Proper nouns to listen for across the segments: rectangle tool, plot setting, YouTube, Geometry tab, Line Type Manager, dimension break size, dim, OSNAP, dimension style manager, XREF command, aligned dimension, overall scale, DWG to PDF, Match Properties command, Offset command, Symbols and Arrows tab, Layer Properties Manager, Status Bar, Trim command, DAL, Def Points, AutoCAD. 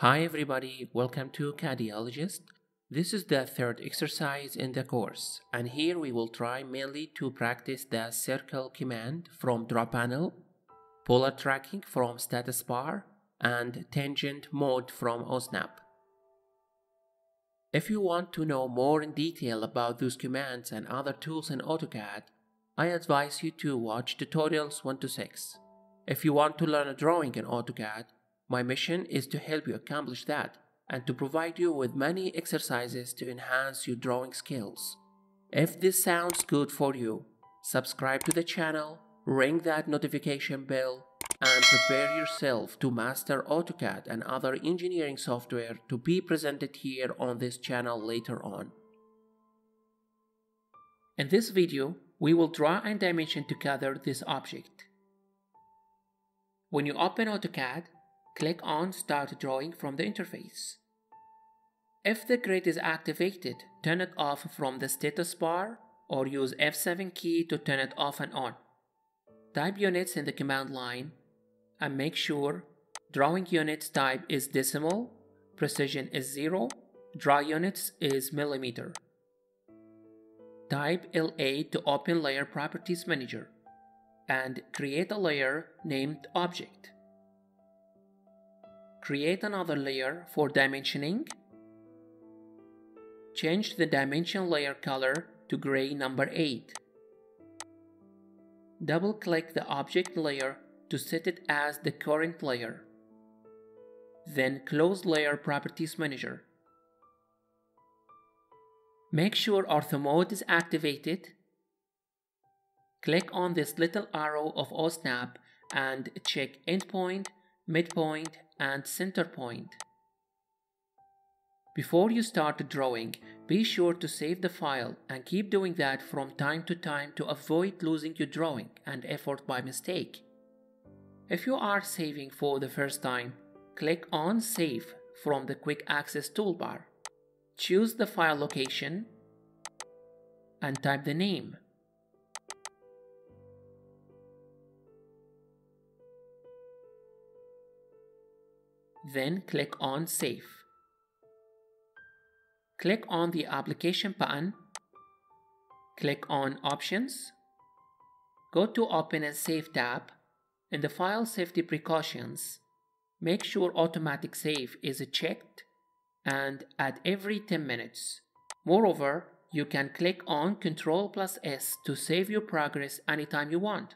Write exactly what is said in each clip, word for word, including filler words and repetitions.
Hi everybody, welcome to CADiologist. This is the third exercise in the course, and here we will try mainly to practice the Circle command from Draw Panel, Polar Tracking from Status Bar, and Tangent Mode from OSNAP. If you want to know more in detail about those commands and other tools in AutoCAD, I advise you to watch tutorials one to six. If you want to learn a drawing in AutoCAD, my mission is to help you accomplish that and to provide you with many exercises to enhance your drawing skills. If this sounds good for you, subscribe to the channel, ring that notification bell, and prepare yourself to master AutoCAD and other engineering software to be presented here on this channel later on. In this video, we will draw and dimension together this object. When you open AutoCAD, click on Start Drawing from the interface. If the grid is activated, turn it off from the status bar or use F seven key to turn it off and on. Type units in the command line and make sure drawing units type is decimal, precision is zero, draw units is millimeter. Type L A to open Layer Properties Manager and create a layer named Object. Create another layer for dimensioning. Change the dimension layer color to gray number eight. Double-click the object layer to set it as the current layer. Then close Layer Properties Manager. Make sure Ortho Mode is activated. Click on this little arrow of OSNAP and check Endpoint, Midpoint, and Center point. Before you start drawing, be sure to save the file and keep doing that from time to time to avoid losing your drawing and effort by mistake. If you are saving for the first time, click on Save from the Quick Access toolbar. Choose the file location and type the name. Then click on Save. Click on the Application button. Click on Options. Go to Open and Save tab. In the File Safety Precautions, make sure Automatic Save is checked and at every ten minutes. Moreover, you can click on control plus S to save your progress anytime you want.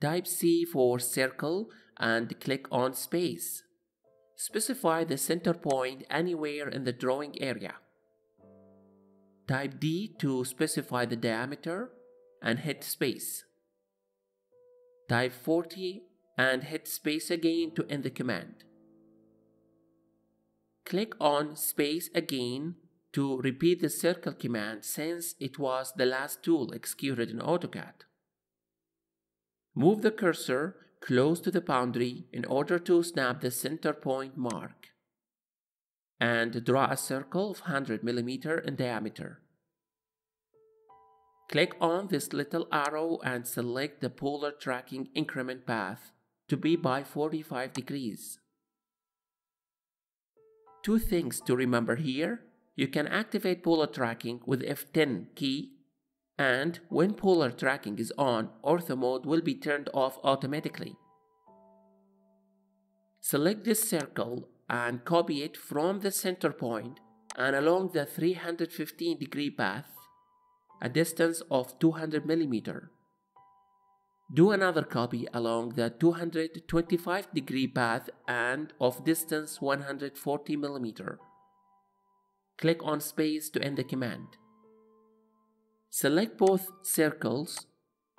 Type C for Circle and click on Space. Specify the center point anywhere in the drawing area. Type D to specify the diameter and hit Space. Type forty and hit Space again to end the command. Click on Space again to repeat the Circle command since it was the last tool executed in AutoCAD. Move the cursor close to the boundary in order to snap the center point mark, and draw a circle of one hundred millimeters in diameter. Click on this little arrow and select the Polar Tracking increment path to be by forty-five degrees. Two things to remember here: you can activate Polar Tracking with F ten key, and when Polar Tracking is on, Ortho Mode will be turned off automatically. Select this circle and copy it from the center point and along the three hundred fifteen degree path, a distance of two hundred millimeters. Do another copy along the two hundred twenty-five degree path and of distance one hundred forty millimeters. Click on Space to end the command. Select both circles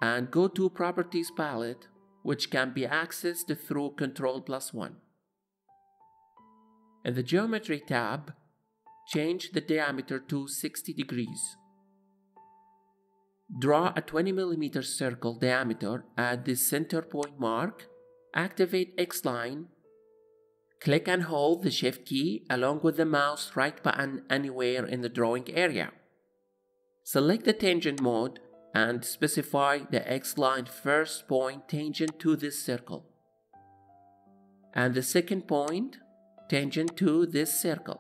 and go to Properties palette, which can be accessed through control plus one. In the Geometry tab, change the diameter to sixty degrees. Draw a twenty millimeter circle diameter at the center point mark, activate X-line, click and hold the Shift key along with the mouse right button anywhere in the drawing area. Select the Tangent Mode and specify the X-line first point tangent to this circle. and the second point tangent to this circle.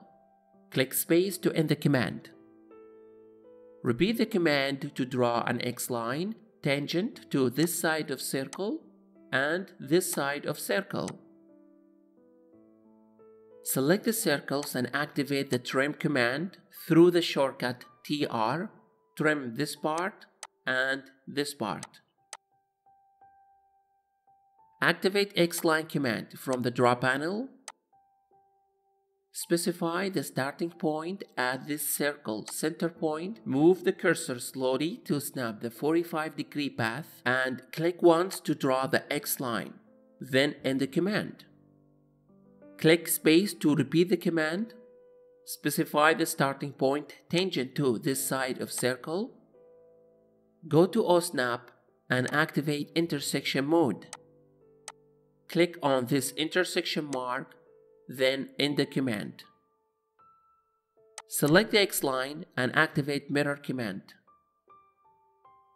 Click space to end the command. Repeat the command to draw an X-line tangent to this side of circle and this side of circle. Select the circles and activate the Trim command through the shortcut T R. Trim this part and this part. Activate X-line command from the Draw Panel. Specify the starting point at this circle center point. Move the cursor slowly to snap the forty-five degree path and click once to draw the X line. Then end the command. Click space to repeat the command. Specify the starting point tangent to this side of circle. Go to OSNAP and activate intersection mode. Click on this intersection mark. Then end the command. Select the X line and activate mirror command.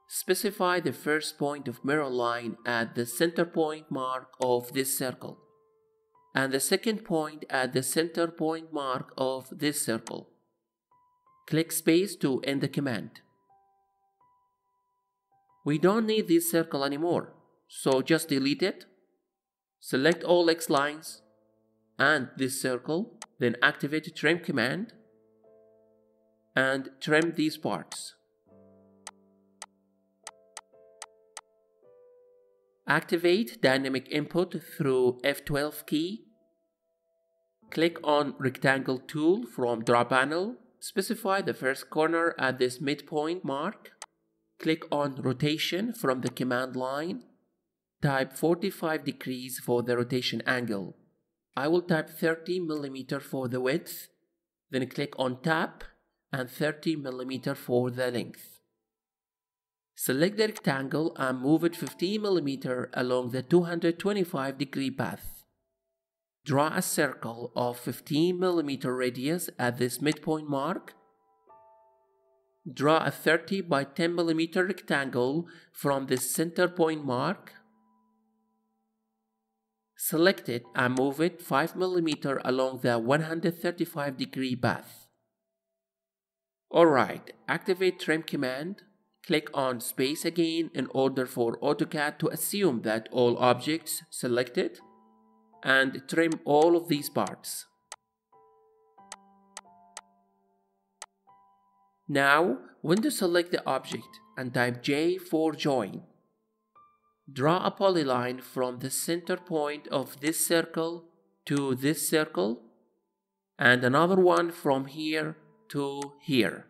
Specify the first point of mirror line at the center point mark of this circle and the second point at the center point mark of this circle. Click space to end the command. We don't need this circle anymore, so just delete it. Select all X lines and this circle, then activate Trim command and trim these parts. Activate dynamic input through F twelve key. Click on rectangle tool from Draw Panel. Specify the first corner at this midpoint mark. Click on rotation from the command line. Type forty-five degrees for the rotation angle. I will type thirty millimeters for the width, then click on Tab and thirty millimeters for the length. Select the rectangle and move it fifteen millimeters along the two hundred twenty-five degree path. Draw a circle of fifteen millimeter radius at this midpoint mark. Draw a thirty by ten millimeter rectangle from the center point mark. Select it and move it five millimeters along the one hundred thirty-five degree path. Alright, activate Trim command. Click on space again in order for AutoCAD to assume that all objects selected and trim all of these parts. Now, window select the object and type J for join. Draw a polyline from the center point of this circle to this circle and another one from here to here.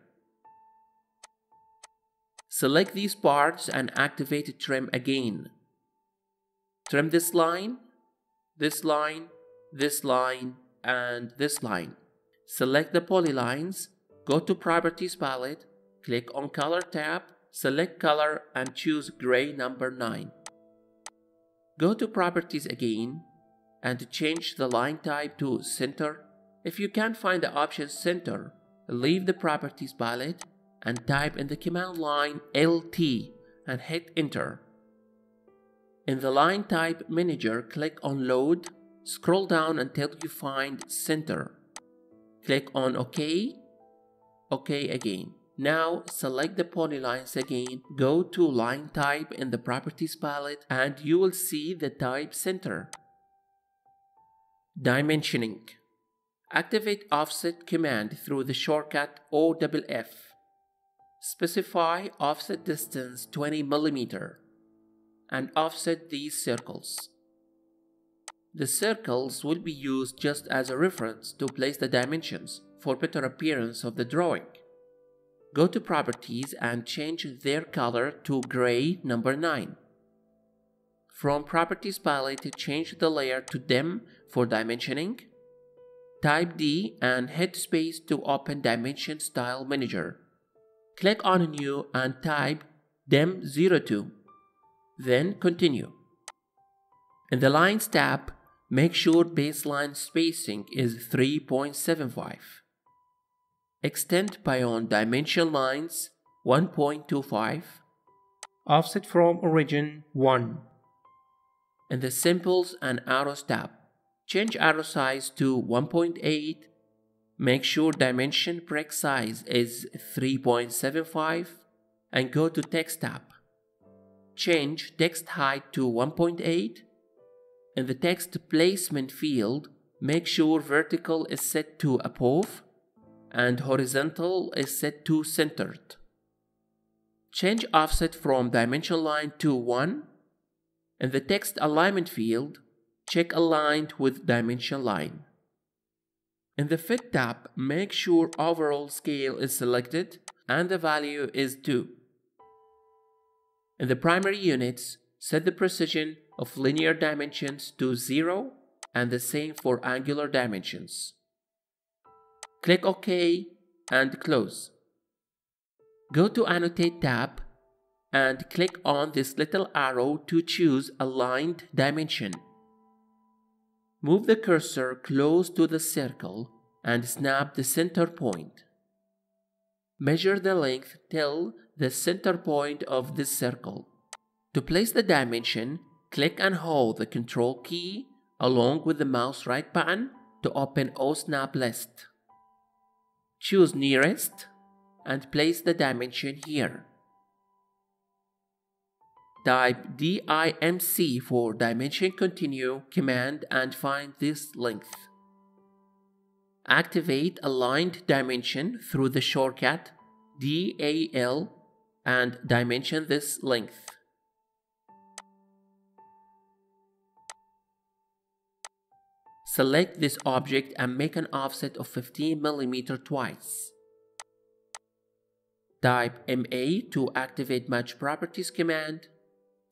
Select these parts and activate Trim again. Trim this line, this line, this line, and this line. Select the polylines, go to Properties palette, click on Color tab, select color and choose gray number nine. Go to Properties again and change the line type to Center. If you can't find the option Center, leave the Properties palette and type in the command line L T and hit Enter. In the Line Type Manager, click on Load, scroll down until you find Center. Click on OK, OK again. Now select the polylines again, go to Line Type in the Properties palette and you will see the type Center. Dimensioning. Activate Offset command through the shortcut O F F. Specify offset distance twenty millimeters and offset these circles. The circles will be used just as a reference to place the dimensions for better appearance of the drawing. Go to Properties and change their color to gray number nine. From Properties palette, change the layer to dim for dimensioning. Type D and hit space to open Dimension Style Manager. Click on New and type dim zero two. Then continue. In the Lines tab, make sure baseline spacing is three point seven five. Extend beyond dimension lines one point two five. Offset from origin one. In the Symbols and Arrows tab, Change arrow size to one point eight. Make sure dimension break size is three point seven five and go to text tab. Change text height to one point eight. In the text placement field, make sure vertical is set to above and horizontal is set to centered. Change offset from dimension line to one. In the text alignment field, check aligned with dimension line. In the Fit tab, make sure overall scale is selected and the value is two. In the primary units, set the precision of linear dimensions to zero and the same for angular dimensions. Click OK and close. Go to Annotate tab and click on this little arrow to choose aligned dimension. Move the cursor close to the circle and snap the center point. Measure the length till the center point of this circle. To place the dimension, click and hold the Control key along with the mouse right button to open OSNAP list. Choose nearest and place the dimension here. Type DIMC for dimension continue command and find this length. Activate aligned dimension through the shortcut DAL and dimension this length. Select this object and make an offset of fifteen millimeters twice. Type M A to activate Match Properties command.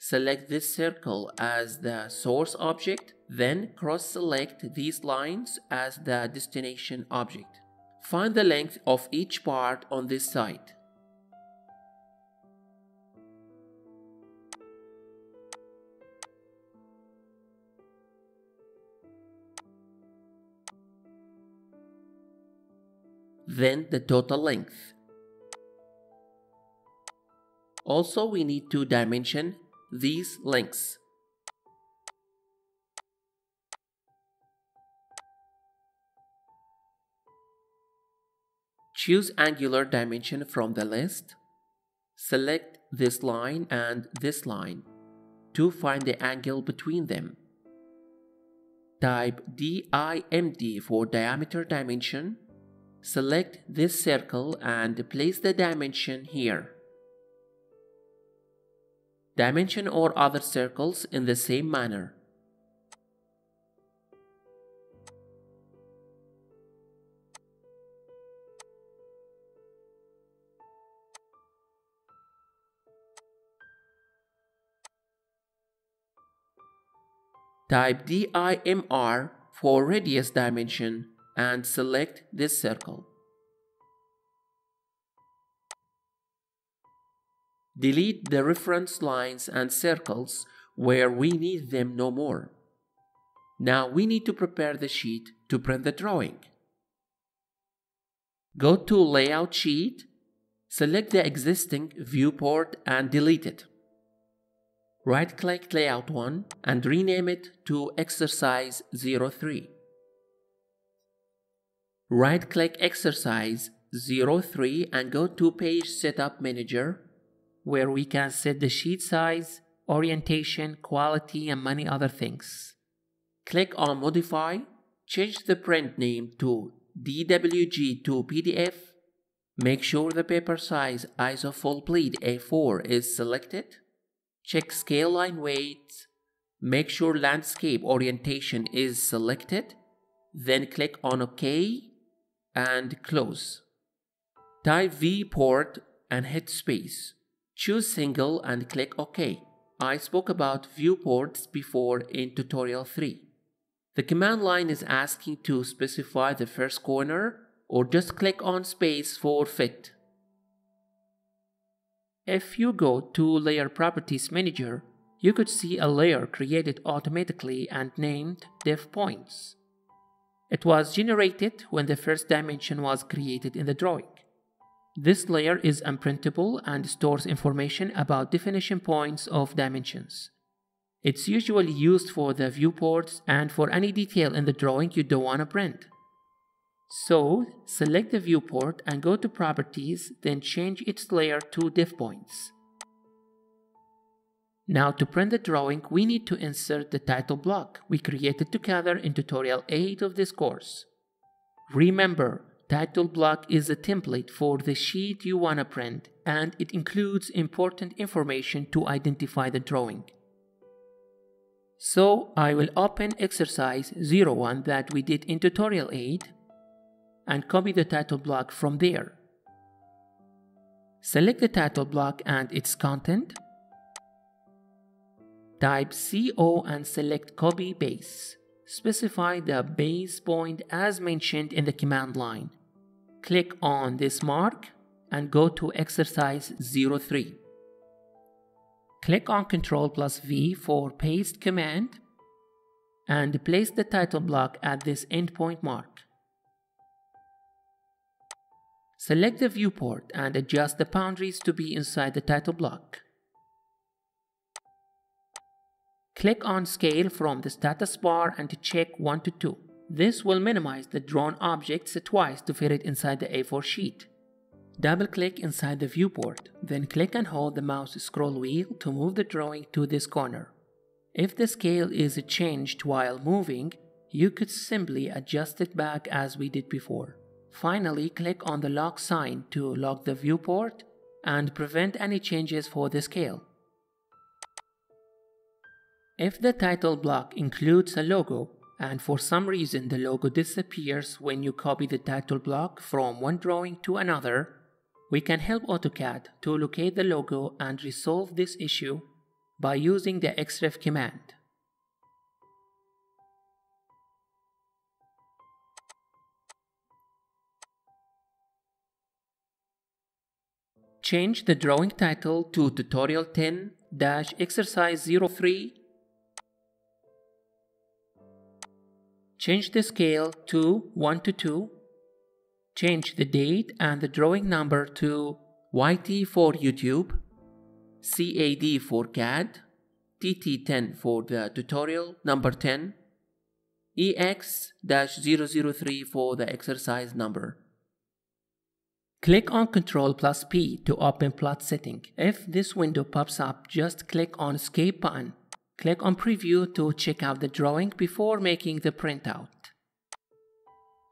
Select this circle as the source object, then cross-select these lines as the destination object. Find the length of each part on this side. Then the total length. Also, we need to dimension these links. Choose angular dimension from the list. Select this line and this line to find the angle between them. Type DIMD for diameter dimension. Select this circle and place the dimension here. Dimension or other circles in the same manner. Type DIMR for radius dimension and select this circle. Delete the reference lines and circles where we need them no more. Now we need to prepare the sheet to print the drawing. Go to Layout Sheet, select the existing viewport and delete it. Right-click Layout one and rename it to Exercise zero three. Right-click Exercise zero three and go to Page Setup Manager, where we can set the sheet size, orientation, quality, and many other things. Click on Modify, change the print name to D W G to P D F, make sure the paper size I S O Full Bleed A four is selected, check Scale Line Weight, make sure Landscape Orientation is selected, then click on OK and close. Type viewport and hit space. Choose single and click OK. I spoke about viewports before in tutorial three. The command line is asking to specify the first corner or just click on space for fit. If you go to Layer Properties Manager, you could see a layer created automatically and named Def Points. It was generated when the first dimension was created in the drawing. This layer is unprintable and stores information about definition points of dimensions. It's usually used for the viewports and for any detail in the drawing you don't want to print. So, select the viewport and go to Properties, then change its layer to Def Points. Now to print the drawing, we need to insert the title block we created together in tutorial eight of this course. Remember, title block is a template for the sheet you want to print, and it includes important information to identify the drawing. So, I will open exercise zero one that we did in tutorial eight. And copy the title block from there. Select the title block and its content. Type C O and select Copy Base. Specify the base point as mentioned in the command line. Click on this mark and go to exercise zero three. Click on control plus V for Paste command and place the title block at this endpoint mark. Select the viewport and adjust the boundaries to be inside the title block. Click on Scale from the status bar and check one to two. This will minimize the drawn objects twice to fit it inside the A four sheet. Double-click inside the viewport, then click and hold the mouse scroll wheel to move the drawing to this corner. If the scale is changed while moving, you could simply adjust it back as we did before. Finally, click on the lock sign to lock the viewport and prevent any changes for the scale. If the title block includes a logo and for some reason the logo disappears when you copy the title block from one drawing to another, we can help AutoCAD to locate the logo and resolve this issue by using the Xref command. Change the drawing title to tutorial ten exercise zero three. Change the scale to one to two. Change the date and the drawing number to Y T for YouTube, C A D for C A D, T T ten for the tutorial number ten, E X zero zero three for the exercise number. Click on control plus P to open plot setting. If this window pops up, just click on Escape button. Click on Preview to check out the drawing before making the printout.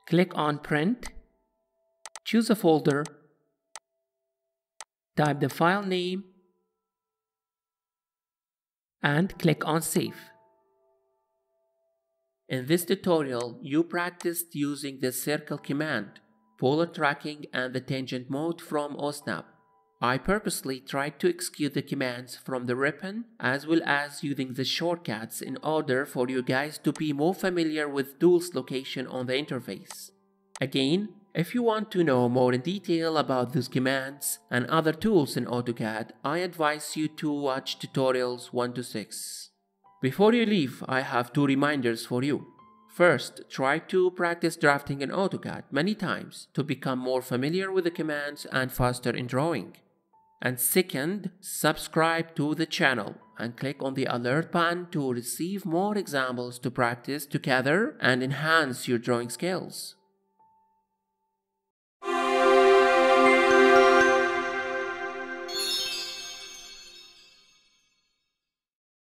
Click on Print. Choose a folder. Type the file name. And click on Save. In this tutorial, you practiced using the Circle command, Polar Tracking and the Tangent Mode from OSNAP. I purposely tried to execute the commands from the ribbon as well as using the shortcuts in order for you guys to be more familiar with tools location on the interface. Again, if you want to know more in detail about these commands and other tools in AutoCAD, I advise you to watch tutorials one to six. Before you leave, I have two reminders for you. First, try to practice drafting in AutoCAD many times to become more familiar with the commands and faster in drawing. And second, subscribe to the channel and click on the alert button to receive more examples to practice together and enhance your drawing skills.